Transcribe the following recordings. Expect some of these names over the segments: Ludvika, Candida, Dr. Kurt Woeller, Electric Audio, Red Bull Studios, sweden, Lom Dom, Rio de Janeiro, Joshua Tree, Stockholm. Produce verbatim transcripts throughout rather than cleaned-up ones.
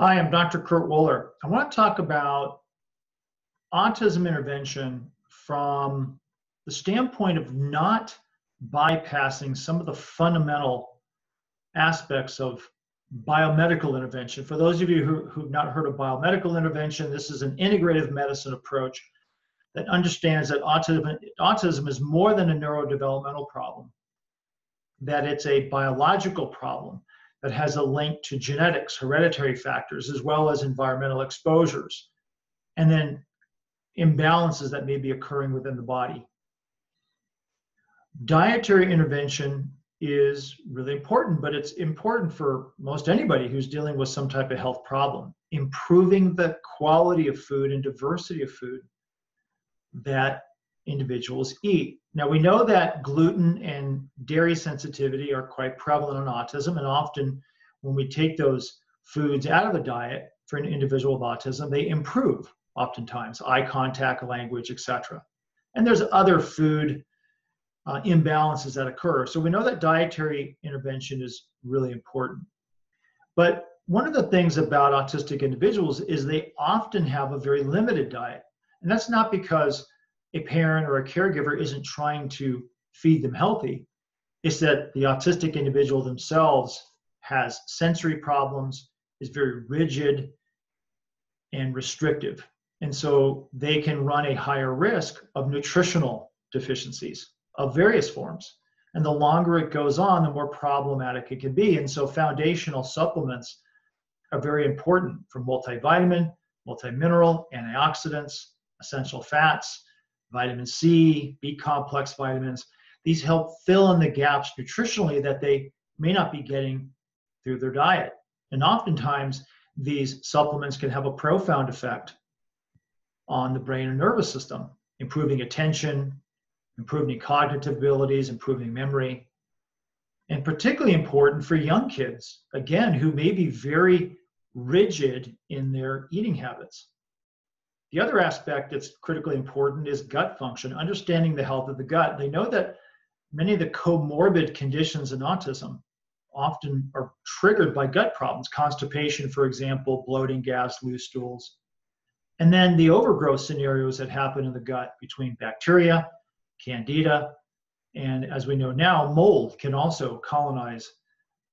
Hi, I'm Doctor Kurt Woeller. I want to talk about autism intervention from the standpoint of not bypassing some of the fundamental aspects of biomedical intervention. For those of you who, who've not heard of biomedical intervention, this is an integrative medicine approach that understands that autism, autism is more than a neurodevelopmental problem, that it's a biological problem that has a link to genetics, hereditary factors, as well as environmental exposures, and then imbalances that may be occurring within the body. Dietary intervention is really important, but it's important for most anybody who's dealing with some type of health problem. Improving the quality of food and diversity of food that individuals eat. Now, we know that gluten and dairy sensitivity are quite prevalent in autism, and often when we take those foods out of the diet for an individual with autism, they improve oftentimes, eye contact, language, et cetera. And there's other food uh, imbalances that occur. So we know that dietary intervention is really important. But one of the things about autistic individuals is they often have a very limited diet. And that's not because a parent or a caregiver isn't trying to feed them healthy. It's that the autistic individual themselves has sensory problems, is very rigid and restrictive. And so they can run a higher risk of nutritional deficiencies of various forms. And the longer it goes on, the more problematic it can be. And so foundational supplements are very important, from multivitamin, multimineral, antioxidants, essential fats, vitamin C, B-complex vitamins. These help fill in the gaps nutritionally that they may not be getting through their diet. And oftentimes, these supplements can have a profound effect on the brain and nervous system, improving attention, improving cognitive abilities, improving memory, and particularly important for young kids, again, who may be very rigid in their eating habits. The other aspect that's critically important is gut function, understanding the health of the gut. They know that many of the comorbid conditions in autism often are triggered by gut problems, constipation, for example, bloating, gas, loose stools. And then the overgrowth scenarios that happen in the gut between bacteria, candida, and as we know now, mold can also colonize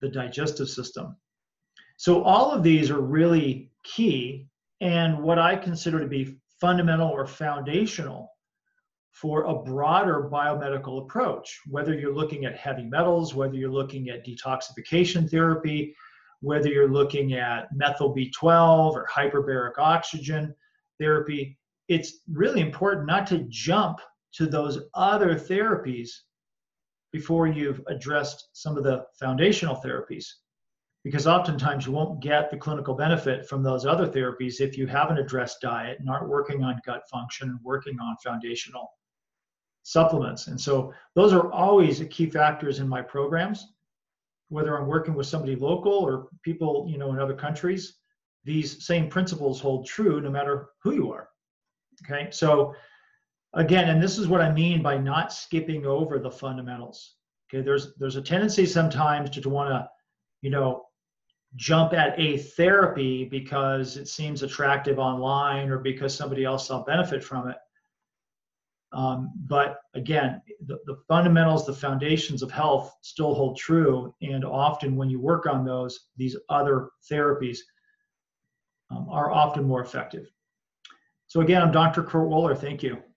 the digestive system. So all of these are really key, and what I consider to be fundamental or foundational for a broader biomedical approach, whether you're looking at heavy metals, whether you're looking at detoxification therapy, whether you're looking at methyl B twelve or hyperbaric oxygen therapy. It's really important not to jump to those other therapies before you've addressed some of the foundational therapies, because oftentimes you won't get the clinical benefit from those other therapies if you haven't addressed diet and aren't working on gut function and working on foundational supplements. And so those are always the key factors in my programs, whether I'm working with somebody local or people, you know, in other countries. These same principles hold true no matter who you are, okay? So again, and this is what I mean by not skipping over the fundamentals, okay? There's, there's a tendency sometimes to, to wanna, you know, jump at a therapy because it seems attractive online or because somebody else will benefit from it. Um, but again, the, the fundamentals, the foundations of health still hold true. And often when you work on those, these other therapies um, are often more effective. So again, I'm Doctor Kurt Woeller. Thank you.